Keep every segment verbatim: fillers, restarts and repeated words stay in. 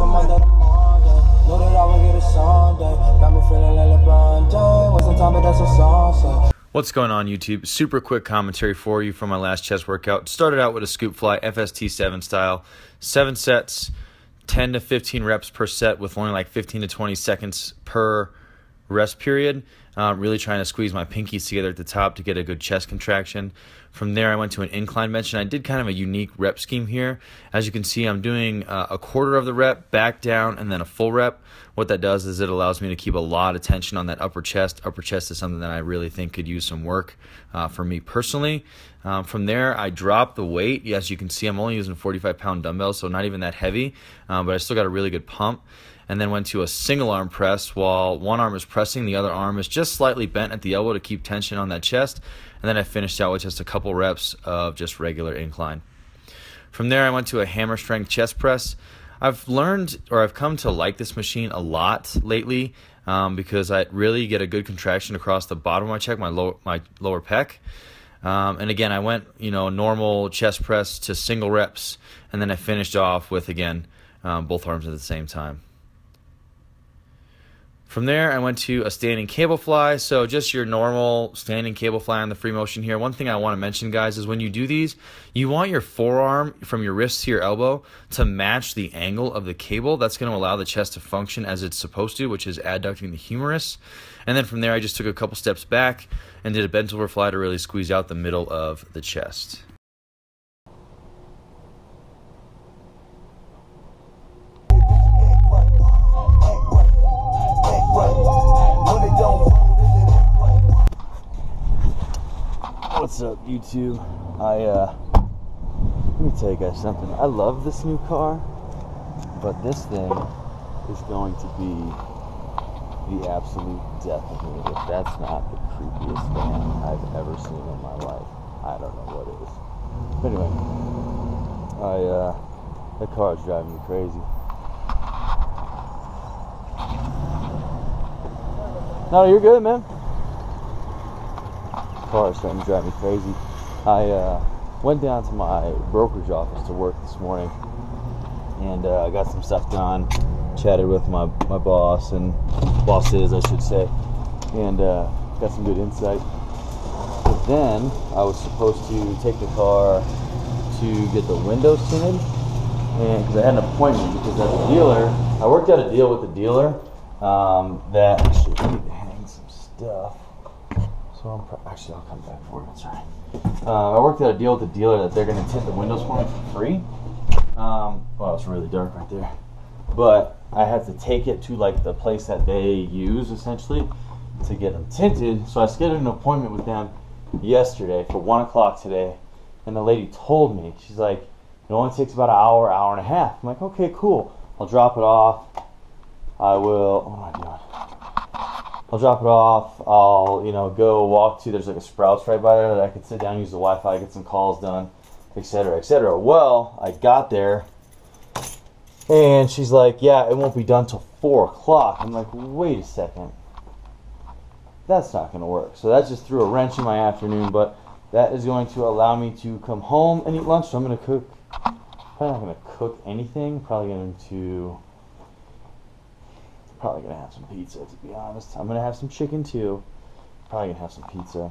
up on my dad Monday. Know that I would get it someday. Got me feeling like LeBron James. What's the time, but that's a song. What's going on, YouTube? Super quick commentary for you from my last chest workout. Started out with a scoop fly, F S T seven style. Seven sets, ten to fifteen reps per set with only like fifteen to twenty seconds per rest period. Uh, really trying to squeeze my pinkies together at the top to get a good chest contraction. From there, I went to an incline bench, and I did kind of a unique rep scheme here. As you can see, I'm doing uh, a quarter of the rep, back down, and then a full rep. What that does is it allows me to keep a lot of tension on that upper chest. Upper chest is something that I really think could use some work uh, for me personally. Um, from there, I dropped the weight. As you can see, I'm only using forty-five pound dumbbells, so not even that heavy, um, but I still got a really good pump. And then went to a single arm press while one arm is pressing, the other arm is just slightly bent at the elbow to keep tension on that chest. And then I finished out with just a couple reps of just regular incline. From there, I went to a hammer strength chest press. I've learned, or I've come to like this machine a lot lately um, because I really get a good contraction across the bottom of my check, my lower, my lower pec. Um, and again, I went, you know, normal chest press to single reps. And then I finished off with, again, um, both arms at the same time. From there, I went to a standing cable fly, so just your normal standing cable fly on the free motion here. One thing I want to mention, guys, is when you do these, you want your forearm from your wrist to your elbow to match the angle of the cable. That's going to allow the chest to function as it's supposed to, which is adducting the humerus. And then from there, I just took a couple steps back and did a bent over fly to really squeeze out the middle of the chest. What's up, YouTube? I, uh, let me tell you guys something. I love this new car, but this thing is going to be the absolute death of me. If that's not the creepiest van I've ever seen in my life, I don't know what it is. But anyway, I, uh, that car is driving me crazy. No, you're good, man. Car is starting to drive me crazy. I uh, went down to my brokerage office to work this morning, and I uh, got some stuff done, chatted with my, my boss, and bosses, I should say, and uh, got some good insight. But then I was supposed to take the car to get the windows tinted, and because I had an appointment, because as a dealer, I worked out a deal with the dealer um, that I should need to hang some stuff. So I'm pro actually, I'll come back for it, that's right. Uh, I worked out a deal with the dealer that they're going to tint the windows for me for free. Um, well, it's really dark right there. But I had to take it to like the place that they use, essentially, to get them tinted. So I scheduled an appointment with them yesterday for one o'clock today. And the lady told me, she's like, it only takes about an hour, hour and a half. I'm like, okay, cool. I'll drop it off. I will, what am I doing? I'll drop it off, I'll, you know, go walk to, there's like a Sprouts right by there that I can sit down, use the Wi-Fi, get some calls done, et cetera, et cetera. Well, I got there, and she's like, yeah, it won't be done till four o'clock. I'm like, wait a second. That's not going to work. So that just threw a wrench in my afternoon, but that is going to allow me to come home and eat lunch. So I'm going to cook, probably not going to cook anything, probably going to... Probably gonna have some pizza, to be honest. I'm gonna have some chicken too. Probably gonna have some pizza.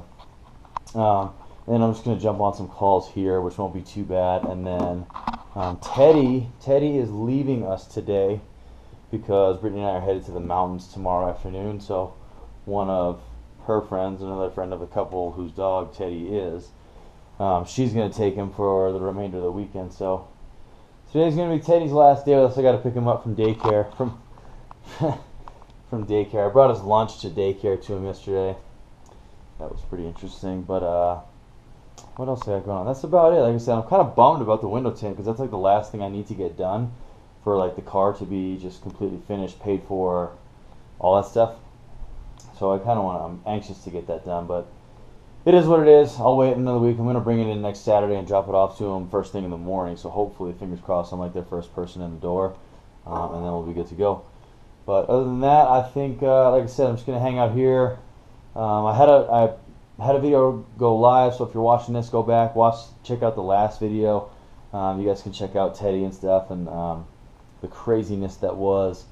Um, and then I'm just gonna jump on some calls here, which won't be too bad. And then um, Teddy, Teddy is leaving us today because Brittany and I are headed to the mountains tomorrow afternoon. So one of her friends, another friend of the couple whose dog Teddy is, um, she's gonna take him for the remainder of the weekend. So today's gonna be Teddy's last day with us. I gotta pick him up from daycare. From from daycare. I brought his lunch to daycare to him yesterday. That was pretty interesting, but uh, what else I got going on? That's about it. Like I said, I'm kind of bummed about the window tint because that's like the last thing I need to get done for like the car to be just completely finished, paid for, all that stuff. So I kind of want to, I'm anxious to get that done, but it is what it is. I'll wait another week. I'm going to bring it in next Saturday and drop it off to them first thing in the morning. So hopefully, fingers crossed, I'm like their first person in the door, um, and then we'll be good to go. But other than that, I think, uh, like I said, I'm just gonna hang out here. Um, I had a I had a video go live, so if you're watching this, go back, watch, check out the last video. Um, you guys can check out Teddy and stuff, and um, the craziness that was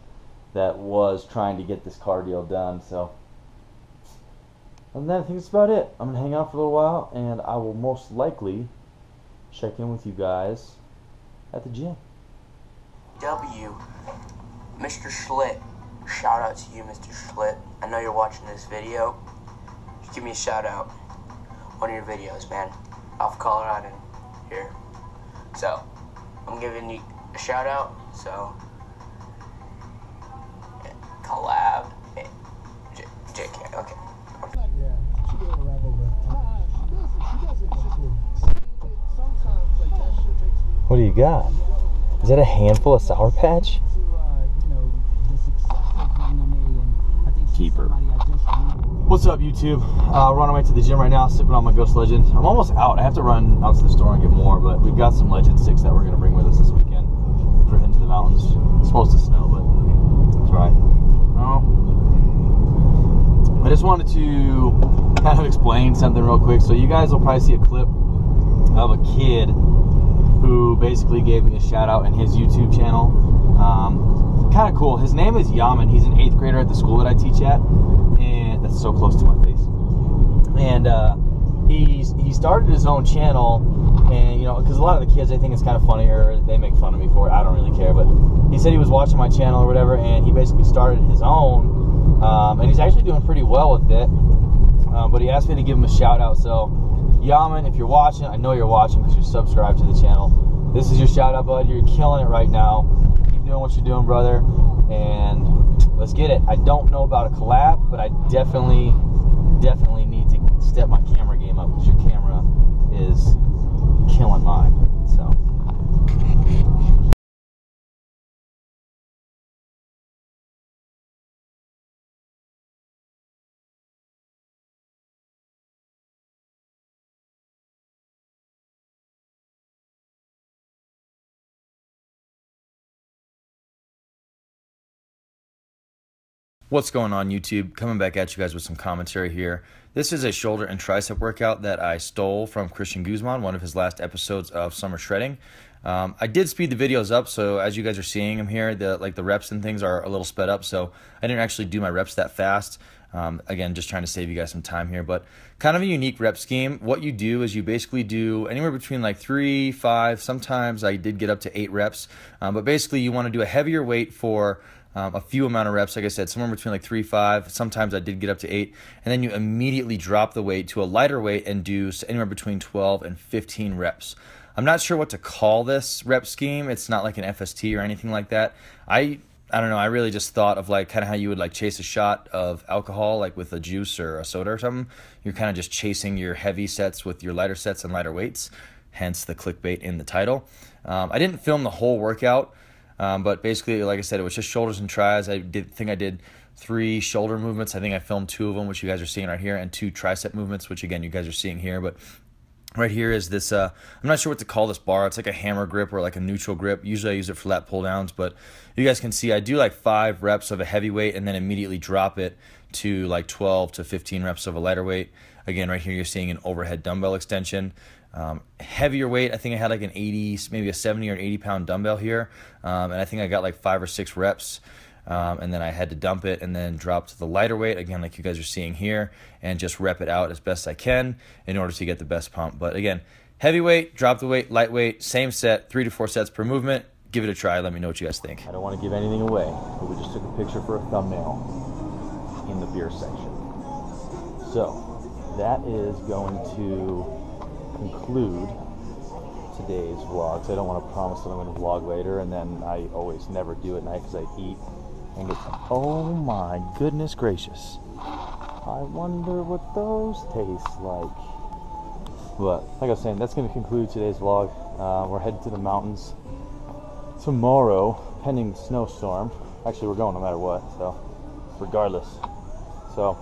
that was trying to get this car deal done. So other than that, I think that's about it. I'm gonna hang out for a little while, and I will most likely check in with you guys at the gym. W, Mister Schlitt, shout out to you, Mister Schlitt. I know you're watching this video. Just give me a shout out. One of your videos, man. Off Colorado here. So I'm giving you a shout out. So collab. J K. Okay. What do you got? Is that a handful of Sour Patch? Keeper. What's up, YouTube? Uh, running away to the gym right now, sipping on my Ghost Legend. I'm almost out. I have to run out to the store and get more, but we've got some Legend six that we're going to bring with us this weekend. We're heading to the mountains. It's supposed to snow, but it's right. Oh. I just wanted to kind of explain something real quick. So you guys will probably see a clip of a kid who basically gave me a shout out in his YouTube channel. Um, kind of cool. His name is Yaman. He's an eighth grader at the school that I teach at, and that's so close to my face. And uh, he he started his own channel, and you know, because a lot of the kids, they think it's kind of funny or they make fun of me for it. I don't really care, but he said he was watching my channel or whatever, and he basically started his own, um, and he's actually doing pretty well with it. Um, but he asked me to give him a shout out, so. Yaman, if you're watching, I know you're watching because you're subscribed to the channel. This is your shout out, bud. You're killing it right now. Keep doing what you're doing, brother, and let's get it. I don't know about a collab, but I definitely, definitely need to step my camera game up because your camera is killing mine. So. What's going on, YouTube? Coming back at you guys with some commentary here. This is a shoulder and tricep workout that I stole from Christian Guzman, one of his last episodes of Summer Shredding. Um, I did speed the videos up, so as you guys are seeing them here, the like the reps and things are a little sped up, so I didn't actually do my reps that fast. Um, again, just trying to save you guys some time here, but kind of a unique rep scheme. What you do is you basically do anywhere between like three, five, sometimes I did get up to eight reps, um, but basically you want to do a heavier weight for Um, a few amount of reps, like I said, somewhere between like three, five, sometimes I did get up to eight, and then you immediately drop the weight to a lighter weight and do anywhere between twelve and fifteen reps. I'm not sure what to call this rep scheme. It's not like an F S T or anything like that. I I don't know, I really just thought of like kind of how you would like chase a shot of alcohol, like with a juice or a soda or something. You're kind of just chasing your heavy sets with your lighter sets and lighter weights, hence the clickbait in the title. Um, I didn't film the whole workout. Um, but basically, like I said, it was just shoulders and tries. I did think I did three shoulder movements. I think I filmed two of them, which you guys are seeing right here, and two tricep movements, which, again, you guys are seeing here. But right here is this, uh, I'm not sure what to call this bar. It's like a hammer grip or like a neutral grip. Usually I use it for lat pull downs, but you guys can see I do like five reps of a heavy weight and then immediately drop it to like twelve to fifteen reps of a lighter weight. Again, right here you're seeing an overhead dumbbell extension. Um, heavier weight, I think I had like an eighty, maybe a seventy or an eighty pound dumbbell here, um, and I think I got like five or six reps, um, and then I had to dump it and then drop to the lighter weight, again like you guys are seeing here, and just rep it out as best I can in order to get the best pump. But again, heavyweight, drop the weight, lightweight, same set, three to four sets per movement. Give it a try, let me know what you guys think. I don't want to give anything away, but we just took a picture for a thumbnail in the beer section. So that is going to conclude today's vlog, because I don't want to promise that I'm going to vlog later, and then I always never do at night because I eat and it's like, oh my goodness gracious, I wonder what those taste like. But like I was saying, that's going to conclude today's vlog. Uh, we're headed to the mountains tomorrow, pending the snowstorm. Actually, we're going no matter what, so regardless. So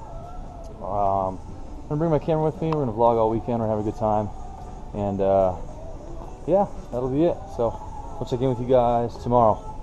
um, I'm going to bring my camera with me. We're going to vlog all weekend. We're going to have a good time. And, uh, yeah, that'll be it. So, I'll check in with you guys tomorrow.